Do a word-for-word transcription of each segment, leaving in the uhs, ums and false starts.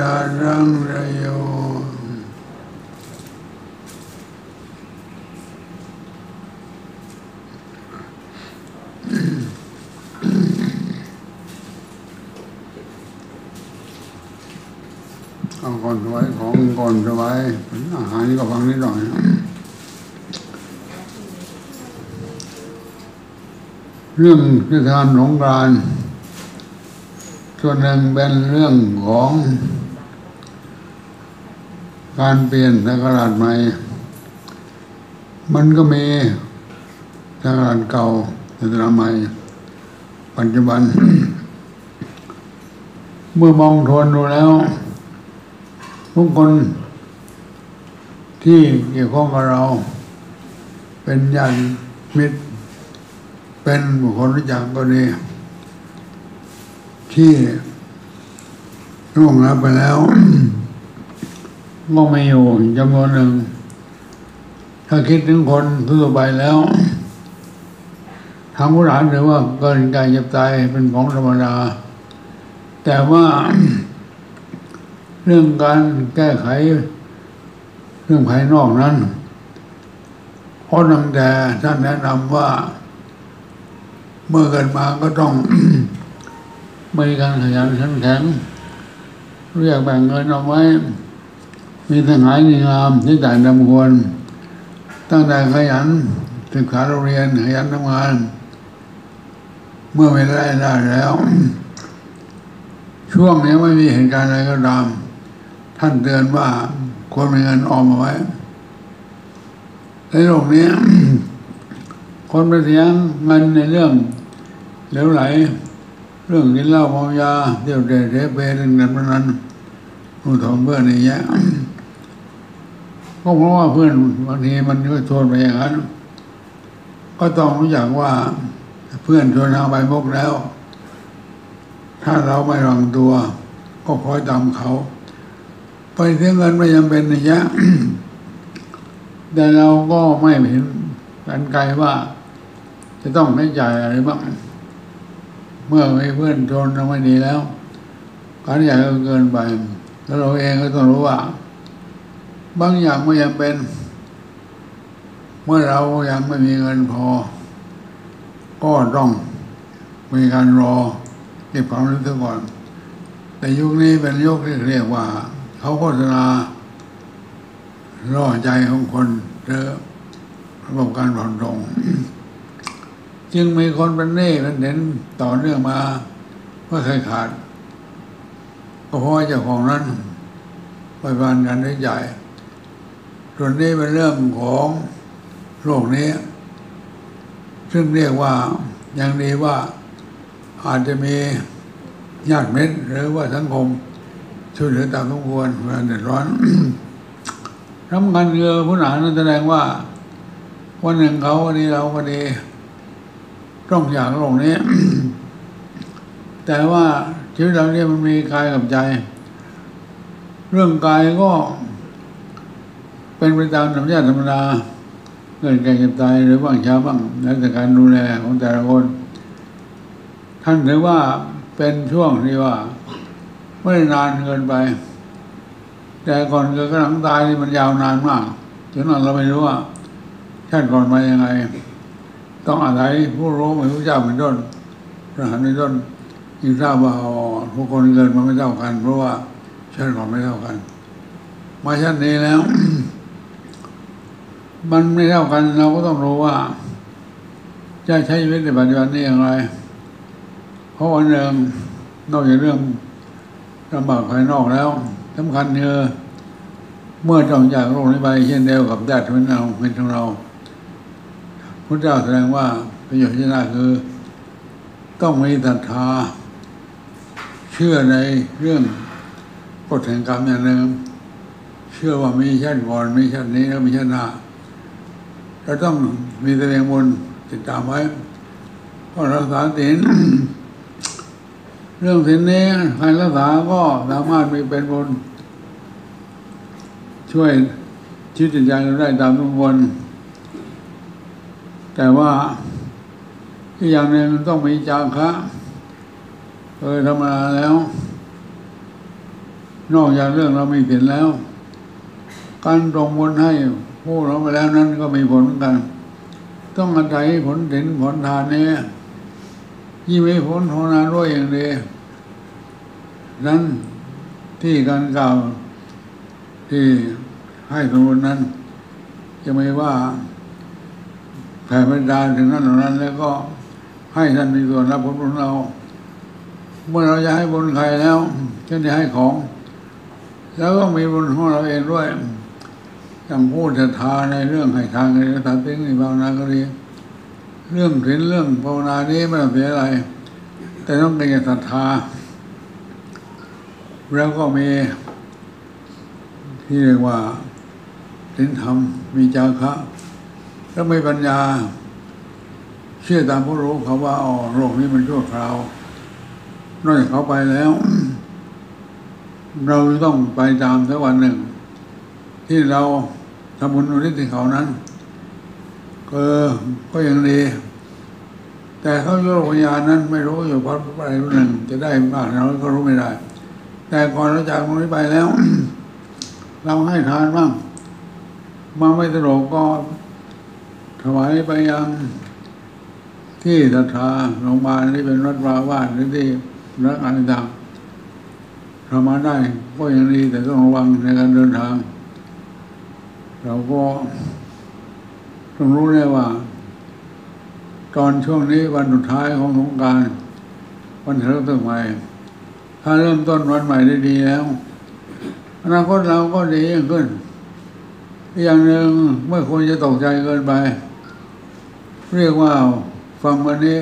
รารังระโยเอาก่อนถวายของก่อนถวายอาหารนี่ก็ฟังนิดหน่อยเรื่องที่ทานสงกรานต์ส่วนหนึ่งเป็นเรื่องของการเปลี่ยนศักราชใหม่มันก็มีศักราชเก่าศักราชใหม่ปัจจุบัน เมื่อมองทวนดูแล้วทุกคนที่เกี่ยวข้องกับเราเป็นญาติมิตรเป็นบุคคลรู้จักก็ดีที่ร่วงรับไปแล้ว ก็ไม่อยู่จำนวนหนึ่งถ้าคิดถึงคนทั่วไปแล้วทางผู้หลานหรือว่าเกินการเจ็บตายเป็นของธรรมดาแต่ว่า เรื่องการแก้ไขเรื่องภายนอกนั้นเพราะตั้งแต่ท่านแนะนำว่าเมื่อเกิดมาก็ต้อง มีการขยันขันแข็งเรียกแบ่งเงินเอาไว้มีทหารมีงามที่จ่ายดำควรตั้งแต่ขยันศึกษาเรียนขยันทำงานเมื่อไม่ได้ได้แล้ว ช่วงนี้ไม่มีเหตุการณ์อะไรก็ตามท่านเตือนว่าควรมีเงินออมเอาไว้ในโลกนี้ คนไปเสียเงินในเรื่องเหลวไหลเรื่องกินเหล้าเมายาเที่ยวเตะเตะเปย์เรื่องนั้นนั้นรู้ทอมเพื่อนอย่างเงี้ยก็เพราะว่าเพื่อนบางทีมันก็ชวนไปอย่างนั้นก็ต้องรู้จักว่าเพื่อนชวนเราไปมกแล้วถ้าเราไม่ระวังตัวก็คอยตามเขาไปเสียเงินไม่จำเป็นอย่างเงี้ยแต่เราก็ไม่เห็นกันไกลว่าจะต้องใช้จ่ายอะไรบ้างเมื่อมีเพื่อนชวนทำไม่ดีแล้วการใหญ่ก็เกินไปแล้วเราเองก็ต้องรู้ว่าบางอย่างไม่จำเป็นเมื่อเรายังไม่มีเงินพอก็ต้องมีการรอเก็บความรู้สึกก่อนแต่ยุคนี้เป็นยุคที่เรียกว่าเขาโฆษณาล่อใจของคนเยอะระบบการผ่อนลง จึงมีคนเป็นหนี้เป็นเด่นต่อเนื่องมาไม่เคยขาดก็เพราะเจ้าของนั้นไปบานกันได้ใหญ่ส่วนนี้เป็นเรื่องของโลกนี้ซึ่งเรียกว่าอย่างนี้ว่าอาจจะมีญาติมิตรหรือว่าสังคมช่วยเหลือตามสมควรเวลาเดือดร้อน ทำงานเยอะผู้หนานั้นแสดงว่าวันหนึ่งเขาวันนี้เราวันนี้ต้องอย่างโลกนี้ แต่ว่าชีวิตเราเนี่ยมันมีกายกับใจเรื่องกายก็เป็นไปตามธรรมชาติธรรมดาเกิดแก่เจ็บตายหรือบ้างช้าบ้างแล้วแต่การดูแลของแต่ละคนท่านถือว่าเป็นช่วงที่ว่าไม่นานเกินไปแต่ก่อนเกิดกับหลังตายนี่มันยาวนานมากจนเราไม่รู้ว่าท่านก่อนมายังไงต้องอาศัยผู้รู้เหมือนพระเจ้าเป็นต้นพระอรหันต์เป็นต้นยิ่งทราบว่าทุกคนเกิดมาไม่เท่ากันเพราะว่าชั้นก่อนไม่เท่ากันมาชั้นนี้แล้ว มันไม่เท่ากันเราก็ต้องรู้ว่าจะใช้ชีวิตในปัจจุบันนี้อย่างไรเพราะวันหนึ่งนอกจากเรื่องลำบากภายนอกแล้วสำคัญคือเมื่อต้องจากโลกนี้ไปเช่นเดียวกับญาติมิตรเราเป็นของเราพุทธเจ้าแสดงว่าประโยชน์ที่น่าคือต้องมีศรัทธาเชื่อในเรื่องกฎแห่งกรรมอย่างหนึ่งเชื่อว่ามีชาติก่อนมีชาตินี้แล้วมีชาติหน้าเราต้องมีตะเวนบนติดตามไว้เพราะรักษาศีล เรื่องศีลนี้ใครรักษาก็สามารถมีเป็นบนช่วยชีวิตจิตใจเราได้ตามทุกคนแต่ว่าอีกอย่างหนึ่งมันต้องมีจาคะเออธรรมดาแล้ว นอกจากเรื่องเราไม่เห็นแล้วการตรงบนให้ผู้เราไปแล้วนั้นก็มีผลกันต้องอาศัยผลเด่นผลทานเนี่ยยิ่งไม่ผลโหนาด้วยอย่างเดียวนั้นที่การกล่าวที่ให้สมบูรณ์นั้นจะไม่ว่าแผ่เมตตาถึงนั้นหรือนั้นแล้วก็ให้ท่านมีส่วนรับผลของเราเมื่อเราจะให้บุญใครแล้วเช่นจะให้ของแล้วก็มีบุญของเราเองด้วยอย่างพูดศรัทธาในเรื่องให้ทานในเรื่องทำสิ่งในภาวนาก็ดีเรื่องศีลเรื่องภาวนานี้ไม่ต้องเสียอะไรแต่ต้องเป็นศรัทธาแล้วก็มีที่เรียกว่าศีลธรรมมีจาคะแล้วมีปัญญาเชื่อตามผู้รู้เขาว่าอ๋อโลกนี้มันชั่วคราวนอกจากเขาไปแล้วเราต้องไปตามสักวันหนึ่งที่เราทำบุญอุทิศให้เขานั้นก็ก็ยังดีแต่เขาโลกวิญญาณนั้นไม่รู้อยู่เพราะอะไรหนึ่งจะได้มากน้อยก็รู้ไม่ได้แต่ก่อนเราจากตรงนี้ไปแล้ว เราให้ทานบ้างมาไม่สะดวกก็ถวายไปยังที่ศรัทธาโรงพยาบาลที่เป็นวัดวาบ้านหรือที่รักอันต่างทำมาได้ก็ยังดีแต่ต้องระวังในการเดินทางเราก็ต้องรู้ได้ว่าตอนช่วงนี้วันสุดท้ายของสงกรานต์วันเริ่มต้นใหม่ถ้าเริ่มต้นวันใหม่ได้ดีแล้วอนาคตเราก็ดีขึ้นอย่างหนึ่งไม่ควรจะตกใจเกินไปเรียกว่าฟังวันนี้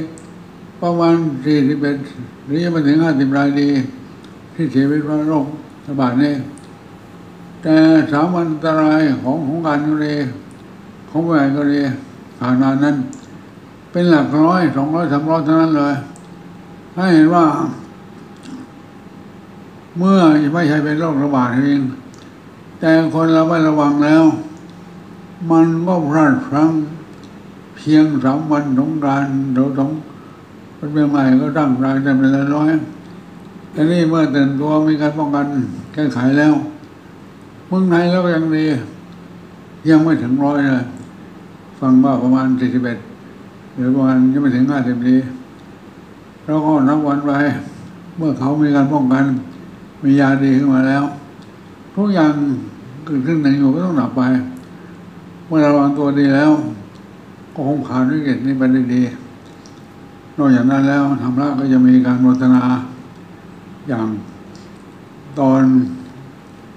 ประมาณสี่สิบเอ็ดหรือมาถึงห้าสิบรายดีที่เสียชีวิตเพราะโรคระบาดนี้แต่สามอันตรายของของการก็ดีของแหวนก็ดีผ่านมานั้นเป็นหลักร้อยสองร้อยสามร้อยเท่านั้นเลยให้เห็นว่าเมื่อไม่ใช่เป็นโรคระบาดเองแต่คนเราไม่ระวังแล้วมันก็พลาดพลั้งเพียงสามวันสงกรานต์เราต้องเป็นใหม่ก็ตั้งรายได้เป็นร้อยแต่นี่เมื่อตื่นตัวมีการป้องกันแก้ไขแล้วเมืองไทยแล้วยังดียังไม่ถึงร้อยเลยฟังว่าประมาณสี่สิบเอ็ดหรือประมาณยังไม่ถึงห้าสิบดีแล้วก็นับวันไปเมื่อเขามีการป้องกันมียาดีขึ้นมาแล้วทุกอย่างเกิดขึ้นในอยู่ก็ต้องหนับไปเมื่อระวังตัวดีแล้วก็คงผ่านวิกฤตนี้ไปได้ดีนอกจากนั้นแล้วธรรมะก็จะมีการโฆษณาอย่างตอน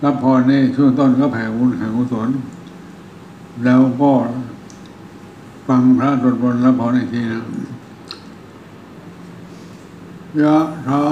รับพรนี่ช่วงต้นก็แผ่บุญแผ่กุศลแล้วก็ฟังพระสวดมนต์รับพรอีกทีนะยะถา